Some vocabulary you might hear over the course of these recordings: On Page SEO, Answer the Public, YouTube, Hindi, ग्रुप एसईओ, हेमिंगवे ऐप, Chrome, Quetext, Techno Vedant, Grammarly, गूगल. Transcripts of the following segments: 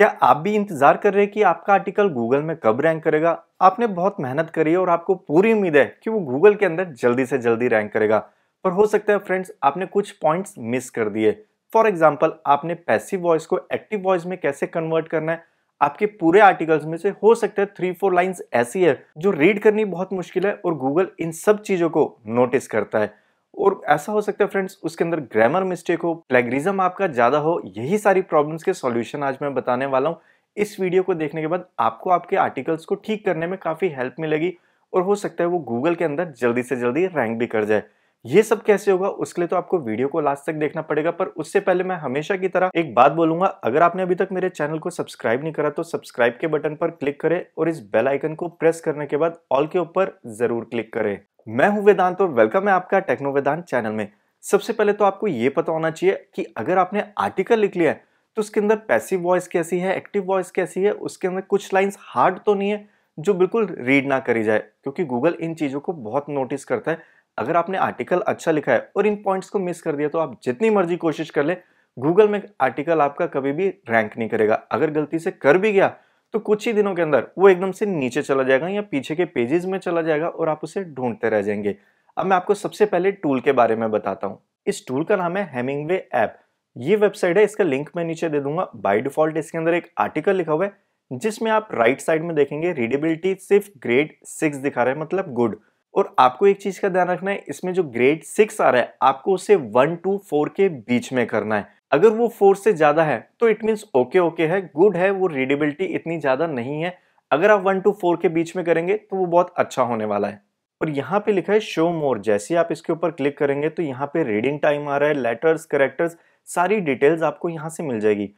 क्या आप भी इंतजार कर रहे हैं कि आपका आर्टिकल गूगल में कब रैंक करेगा? आपने बहुत मेहनत करी है और आपको पूरी उम्मीद है कि वो गूगल के अंदर जल्दी से जल्दी रैंक करेगा, पर हो सकता है फ्रेंड्स आपने कुछ पॉइंट्स मिस कर दिए। फॉर एग्जांपल, आपने पैसिव वॉइस को एक्टिव वॉइस में कैसे कन्वर्ट करना है, आपके पूरे आर्टिकल्स में से हो सकता है 3-4 लाइन्स ऐसी है जो रीड करनी बहुत मुश्किल है और गूगल इन सब चीज़ों को नोटिस करता है। और ऐसा हो सकता है फ्रेंड्स उसके अंदर ग्रामर मिस्टेक हो, प्लेगरिज्म आपका ज़्यादा हो। यही सारी प्रॉब्लम्स के सॉल्यूशन आज मैं बताने वाला हूँ। इस वीडियो को देखने के बाद आपको आपके आर्टिकल्स को ठीक करने में काफ़ी हेल्प मिलेगी और हो सकता है वो गूगल के अंदर जल्दी से जल्दी रैंक भी कर जाए। ये सब कैसे होगा उसके लिए तो आपको वीडियो को लास्ट तक देखना पड़ेगा, पर उससे पहले मैं हमेशा की तरह एक बात बोलूंगा, अगर आपने अभी तक मेरे चैनल को सब्सक्राइब नहीं करा तो सब्सक्राइब के बटन पर क्लिक करें और इस बेल आइकन को प्रेस करने के बाद ऑल के ऊपर जरूर क्लिक करें। मैं हूं वेदांत और वेलकम है आपका टेक्नो वेदांत चैनल में। सबसे पहले तो आपको ये पता होना चाहिए कि अगर आपने आर्टिकल लिख लिया है तो उसके अंदर पैसिव वॉइस कैसी है, एक्टिव वॉइस कैसी है, उसके अंदर कुछ लाइंस हार्ड तो नहीं है जो बिल्कुल रीड ना करी जाए, क्योंकि गूगल इन चीज़ों को बहुत नोटिस करता है। अगर आपने आर्टिकल अच्छा लिखा है और इन पॉइंट्स को मिस कर दिया तो आप जितनी मर्जी कोशिश कर ले, गूगल में आर्टिकल आपका कभी भी रैंक नहीं करेगा। अगर गलती से कर भी गया तो कुछ ही दिनों के अंदर वो एकदम से नीचे चला जाएगा या पीछे के पेजेस में चला जाएगा और आप उसे ढूंढते रह जाएंगे। अब मैं आपको सबसे पहले टूल के बारे में बताता हूँ। इस टूल का नाम है हेमिंगवे ऐप। ये वेबसाइट है, इसका लिंक मैं नीचे दे दूंगा। बाय डिफॉल्ट इसके अंदर एक आर्टिकल लिखा हुआ है जिसमें आप राइट साइड में देखेंगे रीडेबिलिटी सिर्फ ग्रेड 6 दिखा रहा है, मतलब गुड। और आपको एक चीज का ध्यान रखना है, इसमें जो ग्रेड 6 आ रहा है आपको उसे 1 to 4 के बीच में करना है। अगर वो 4 से ज़्यादा है तो इट मीन्स ओके है, गुड है, वो रीडेबिलिटी इतनी ज़्यादा नहीं है। अगर आप 1 to 4 के बीच में करेंगे तो वो बहुत अच्छा होने वाला है। और यहाँ पे लिखा है शो मोर। जैसे आप इसके ऊपर क्लिक करेंगे तो यहाँ पे रीडिंग टाइम आ रहा है, लेटर्स, कैरेक्टर्स, सारी डिटेल्स आपको यहाँ से मिल जाएगी।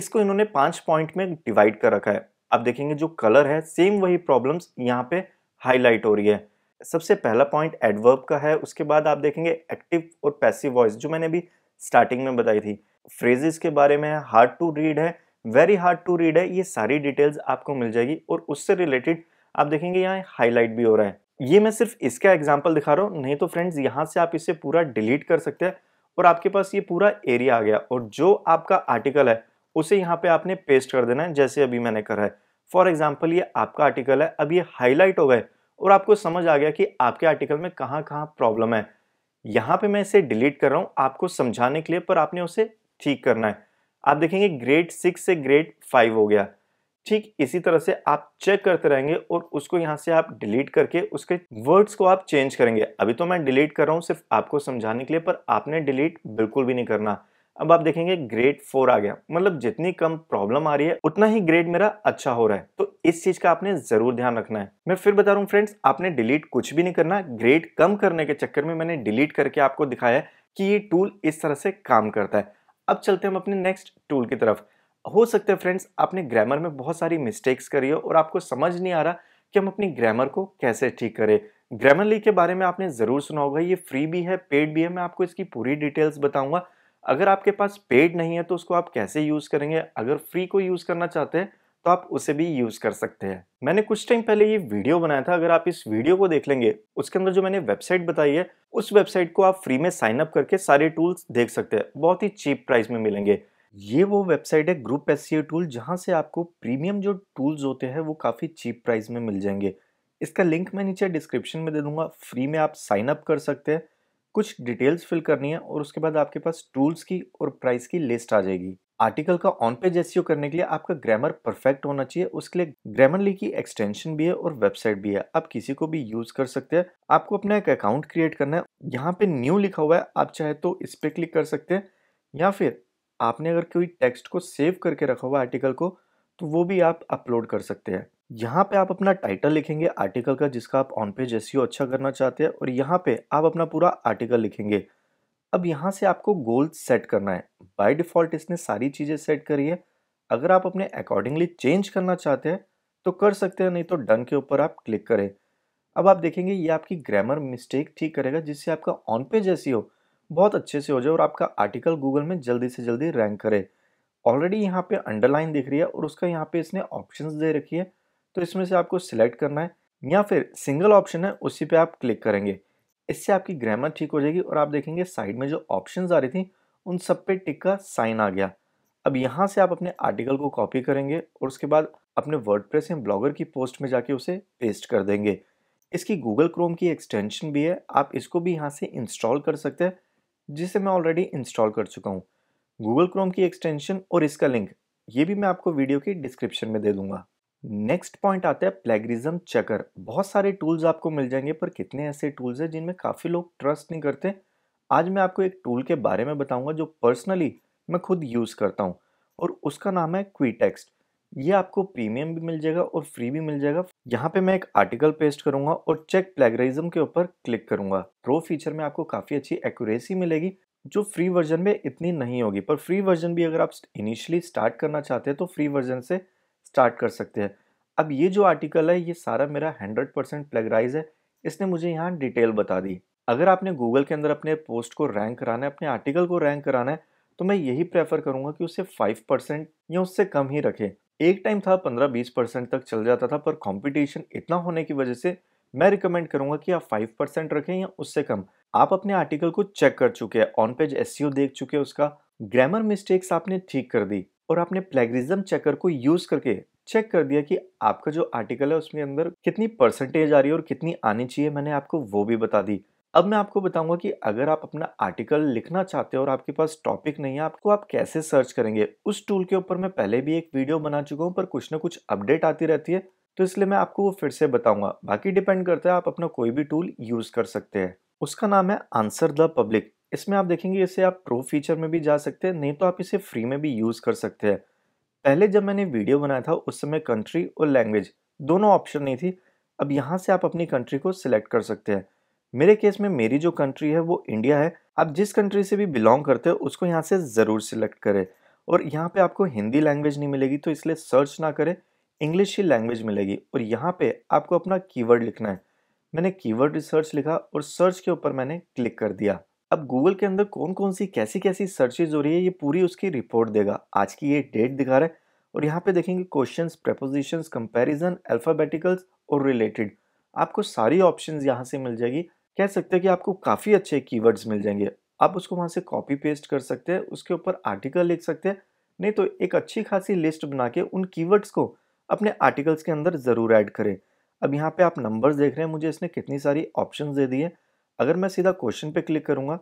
इसको इन्होंने 5 पॉइंट में डिवाइड कर रखा है। आप देखेंगे जो कलर है सेम वही प्रॉब्लम्स यहाँ पे हाईलाइट हो रही है। सबसे पहला पॉइंट एडवर्ब का है, उसके बाद आप देखेंगे एक्टिव और पैसिव वॉइस जो मैंने अभी स्टार्टिंग में बताई थी, फ्रेजेस के बारे में, हार्ड टू रीड है, वेरी हार्ड टू रीड है, ये सारी डिटेल्स आपको मिल जाएगी। और उससे रिलेटेड आप देखेंगे यहाँ हाईलाइट भी हो रहा है। ये मैं सिर्फ इसका एग्जांपल दिखा रहा हूँ, नहीं तो फ्रेंड्स यहाँ से आप इसे पूरा डिलीट कर सकते हैं और आपके पास ये पूरा एरिया आ गया और जो आपका आर्टिकल है उसे यहाँ पे आपने पेस्ट कर देना है, जैसे अभी मैंने करा है। फॉर एग्जाम्पल ये आपका आर्टिकल है, अब ये हाईलाइट हो गए और आपको समझ आ गया कि आपके आर्टिकल में कहाँ कहाँ प्रॉब्लम है। यहाँ पे मैं इसे डिलीट कर रहा हूँ आपको समझाने के लिए, पर आपने उसे ठीक करना है। आप देखेंगे ग्रेड 6 से ग्रेड 5 हो गया। ठीक इसी तरह से आप चेक करते रहेंगे और उसको यहाँ से आप डिलीट करके उसके वर्ड्स को आप चेंज करेंगे। अभी तो मैं डिलीट कर रहा हूँ सिर्फ आपको समझाने के लिए, पर आपने डिलीट बिल्कुल भी नहीं करना। अब आप देखेंगे ग्रेड 4 आ गया, मतलब जितनी कम प्रॉब्लम आ रही है उतना ही ग्रेड मेरा अच्छा हो रहा है। तो इस चीज का आपने जरूर ध्यान रखना है। मैं फिर बता रहा हूँ फ्रेंड्स, आपने डिलीट कुछ भी नहीं करना। ग्रेड कम करने के चक्कर में मैंने डिलीट करके आपको दिखाया है कि ये टूल इस तरह से काम करता है। अब चलते हैं हम अपने नेक्स्ट टूल की तरफ। हो सकता है फ्रेंड्स आपने ग्रामर में बहुत सारी मिस्टेक्स करी हो और आपको समझ नहीं आ रहा कि हम अपनी ग्रामर को कैसे ठीक करें। ग्रामरली के बारे में आपने जरूर सुना होगा, ये फ्री भी है पेड भी है। मैं आपको इसकी पूरी डिटेल्स बताऊंगा। अगर आपके पास पेड नहीं है तो उसको आप कैसे यूज़ करेंगे, अगर फ्री को यूज़ करना चाहते हैं तो आप उसे भी यूज़ कर सकते हैं। मैंने कुछ टाइम पहले ये वीडियो बनाया था, अगर आप इस वीडियो को देख लेंगे उसके अंदर जो मैंने वेबसाइट बताई है उस वेबसाइट को आप फ्री में साइन अप करके सारे टूल्स देख सकते हैं, बहुत ही चीप प्राइस में मिलेंगे। ये वो वेबसाइट है ग्रुप एसईओ टूल, जहाँ से आपको प्रीमियम जो टूल्स होते हैं वो काफ़ी चीप प्राइस में मिल जाएंगे। इसका लिंक मैं नीचे डिस्क्रिप्शन में दे दूँगा। फ्री में आप साइन अप कर सकते हैं, कुछ डिटेल्स फिल करनी है और उसके बाद आपके पास टूल्स की और प्राइस की लिस्ट आ जाएगी। आर्टिकल का ऑन पेज एसईओ करने के लिए आपका ग्रामर परफेक्ट होना चाहिए, उसके लिए ग्रामरली की एक्सटेंशन भी है और वेबसाइट भी है, आप किसी को भी यूज़ कर सकते हैं। आपको अपना एक अकाउंट क्रिएट करना है, यहाँ पे न्यू लिखा हुआ है, आप चाहे तो इस पर क्लिक कर सकते हैं या फिर आपने अगर कोई टेक्स्ट को सेव करके रखा हुआ आर्टिकल को तो वो भी आप अपलोड कर सकते हैं। यहाँ पे आप अपना टाइटल लिखेंगे आर्टिकल का, जिसका आप ऑन पेज एसईओ अच्छा करना चाहते हैं, और यहाँ पे आप अपना पूरा आर्टिकल लिखेंगे। अब यहाँ से आपको गोल सेट करना है, बाय डिफ़ॉल्ट इसने सारी चीज़ें सेट करी है। अगर आप अपने अकॉर्डिंगली चेंज करना चाहते हैं तो कर सकते हैं, नहीं तो डन के ऊपर आप क्लिक करें। अब आप देखेंगे ये आपकी ग्रामर मिस्टेक ठीक करेगा, जिससे आपका ऑन पेज एसईओ बहुत अच्छे से हो जाए और आपका आर्टिकल गूगल में जल्दी से जल्दी रैंक करे। ऑलरेडी यहाँ पे अंडरलाइन दिख रही है और उसका यहाँ पे इसने ऑप्शंस दे रखी है, तो इसमें से आपको सिलेक्ट करना है या फिर सिंगल ऑप्शन है उसी पे आप क्लिक करेंगे। इससे आपकी ग्रामर ठीक हो जाएगी और आप देखेंगे साइड में जो ऑप्शंस आ रही थी उन सब पे टिक का साइन आ गया। अब यहाँ से आप अपने आर्टिकल को कॉपी करेंगे और उसके बाद अपने वर्डप्रेस या ब्लॉगर की पोस्ट में जाके उसे पेस्ट कर देंगे। इसकी गूगल क्रोम की एक्सटेंशन भी है, आप इसको भी यहाँ से इंस्टॉल कर सकते हैं, जिसे मैं ऑलरेडी इंस्टॉल कर चुका हूँ। गूगल क्रोम की एक्सटेंशन और इसका लिंक ये भी मैं आपको वीडियो की डिस्क्रिप्शन में दे दूंगा। नेक्स्ट पॉइंट आता है प्लेगरिज्म चेकर। बहुत सारे टूल्स आपको मिल जाएंगे, पर कितने ऐसे टूल्स हैं जिनमें काफ़ी लोग ट्रस्ट नहीं करते। आज मैं आपको एक टूल के बारे में बताऊंगा जो पर्सनली मैं खुद यूज़ करता हूं और उसका नाम है क्वीटेक्स्ट। ये आपको प्रीमियम भी मिल जाएगा और फ्री भी मिल जाएगा। यहाँ पे मैं एक आर्टिकल पेस्ट करूँगा और चेक प्लेगरिज्म के ऊपर क्लिक करूँगा। प्रो फीचर में आपको काफ़ी अच्छी एक्यूरेसी मिलेगी जो फ्री वर्जन में इतनी नहीं होगी, पर फ्री वर्जन भी अगर आप इनिशियली स्टार्ट करना चाहते हैं तो फ्री वर्जन से स्टार्ट कर सकते हैं। अब ये जो आर्टिकल है ये सारा मेरा 100% प्लेगराइज है, इसने मुझे यहाँ डिटेल बता दी। अगर आपने गूगल के अंदर अपने पोस्ट को रैंक कराना है, अपने आर्टिकल को रैंक कराना है, तो मैं यही प्रेफर करूँगा कि उसे 5% या उससे कम ही रखें। एक टाइम था 15-20% तक चल जाता था, पर कंपटीशन इतना होने की वजह से मैं रिकमेंड करूँगा कि आप 5% रखें या उससे कम। आप अपने आर्टिकल को चेक कर चुके हैं, ऑन पेज एसईओ देख चुके हैं, उसका ग्रामर मिस्टेक्स आपने ठीक कर दी और आपने प्लेगरिज्म चेकर को यूज़ करके चेक कर दिया कि आपका जो आर्टिकल है उसमें अंदर कितनी परसेंटेज आ रही है और कितनी आनी चाहिए, मैंने आपको वो भी बता दी। अब मैं आपको बताऊंगा कि अगर आप अपना आर्टिकल लिखना चाहते हो और आपके पास टॉपिक नहीं है, आपको आप कैसे सर्च करेंगे। उस टूल के ऊपर मैं पहले भी एक वीडियो बना चुका हूँ, पर कुछ ना कुछ अपडेट आती रहती है, तो इसलिए मैं आपको वो फिर से बताऊँगा। बाकी डिपेंड करता है, आप अपना कोई भी टूल यूज़ कर सकते हैं। उसका नाम है आंसर द पब्लिक। इसमें आप देखेंगे इसे आप प्रो फीचर में भी जा सकते हैं, नहीं तो आप इसे फ्री में भी यूज़ कर सकते हैं। पहले जब मैंने वीडियो बनाया था उस समय कंट्री और लैंग्वेज दोनों ऑप्शन नहीं थी। अब यहाँ से आप अपनी कंट्री को सिलेक्ट कर सकते हैं। मेरे केस में मेरी जो कंट्री है वो इंडिया है। आप जिस कंट्री से भी बिलोंग करते हो उसको यहाँ से ज़रूर सिलेक्ट करें। और यहाँ पर आपको हिंदी लैंग्वेज नहीं मिलेगी, तो इसलिए सर्च ना करें, इंग्लिश ही लैंग्वेज मिलेगी। और यहाँ पर आपको अपना कीवर्ड लिखना है। मैंने कीवर्ड रिसर्च लिखा और सर्च के ऊपर मैंने क्लिक कर दिया। अब गूगल के अंदर कौन कौन सी कैसी कैसी सर्चेज हो रही है ये पूरी उसकी रिपोर्ट देगा। आज की ये डेट दिखा रहा है और यहाँ पे देखेंगे क्वेश्चंस, प्रीपोजिशंस, कंपैरिजन, अल्फाबेटिकल्स और रिलेटेड। आपको सारी ऑप्शंस यहाँ से मिल जाएगी। कह सकते हैं कि आपको काफ़ी अच्छे कीवर्ड्स मिल जाएंगे। आप उसको वहाँ से कॉपी पेस्ट कर सकते हैं, उसके ऊपर आर्टिकल लिख सकते हैं, नहीं तो एक अच्छी खासी लिस्ट बना के उन कीवर्ड्स को अपने आर्टिकल्स के अंदर ज़रूर ऐड करें। अब यहाँ पर आप नंबर्स देख रहे हैं, मुझे इसने कितनी सारी ऑप्शन दे दी है। अगर मैं सीधा क्वेश्चन पे क्लिक करूँगा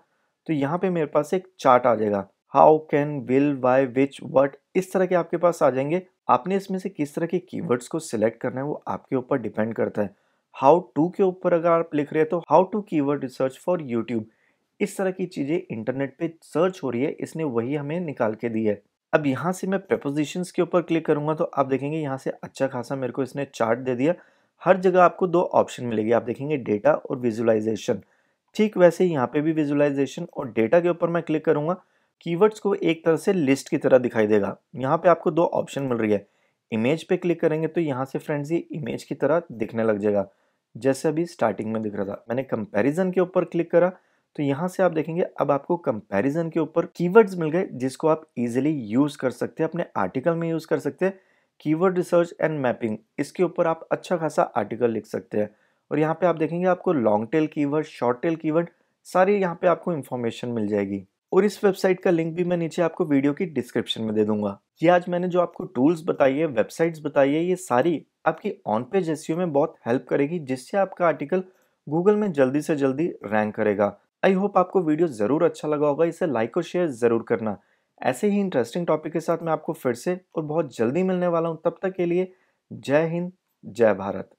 तो यहाँ पे मेरे पास एक चार्ट आ जाएगा। How, can, will, why, which, what, इस तरह के आपके पास आ जाएंगे। आपने इसमें से किस तरह के कीवर्ड्स को सिलेक्ट करना है वो आपके ऊपर डिपेंड करता है। हाउ टू के ऊपर अगर आप लिख रहे हैं तो how to keyword research for YouTube, इस तरह की चीज़ें इंटरनेट पर सर्च हो रही है, इसने वही हमें निकाल के दी है। अब यहाँ से मैं प्रीपोजिशंस के ऊपर क्लिक करूँगा तो आप देखेंगे यहाँ से अच्छा खासा मेरे को इसने चार्ट दे दिया। हर जगह आपको दो ऑप्शन मिलेगी, आप देखेंगे डेटा और विजुअलाइजेशन। ठीक वैसे यहाँ पे भी विजुअलाइजेशन और डेटा के ऊपर मैं क्लिक करूँगा, कीवर्ड्स को एक तरह से लिस्ट की तरह दिखाई देगा। यहाँ पे आपको दो ऑप्शन मिल रही है। इमेज पे क्लिक करेंगे तो यहाँ से फ्रेंड्स ये इमेज की तरह दिखने लग जाएगा, जैसे अभी स्टार्टिंग में दिख रहा था। मैंने कंपैरिजन के ऊपर क्लिक करा तो यहाँ से आप देखेंगे अब आपको कंपैरिजन के ऊपर कीवर्ड्स मिल गए जिसको आप ईजिली यूज़ कर सकते हैं, अपने आर्टिकल में यूज़ कर सकते हैं। कीवर्ड रिसर्च एंड मैपिंग, इसके ऊपर आप अच्छा खासा आर्टिकल लिख सकते हैं। और यहाँ पे आप देखेंगे आपको long tail keyword, short tail keyword, सारी यहाँ पे आपको इन्फॉर्मेशन मिल जाएगी। और इस वेबसाइट का लिंक भी मैं नीचे आपको वीडियो की डिस्क्रिप्शन में दे दूंगा। ये आज मैंने जो आपको टूल्स बताइए, वेबसाइट्स बताइए, ये सारी आपकी ऑन पेज एसईओ में बहुत हेल्प करेगी, जिससे आपका आर्टिकल गूगल में जल्दी से जल्दी रैंक करेगा। आई होप आपको वीडियो ज़रूर अच्छा लगा होगा, इसे लाइक और शेयर ज़रूर करना। ऐसे ही इंटरेस्टिंग टॉपिक के साथ मैं आपको फिर से और बहुत जल्दी मिलने वाला हूँ। तब तक के लिए जय हिंद, जय भारत।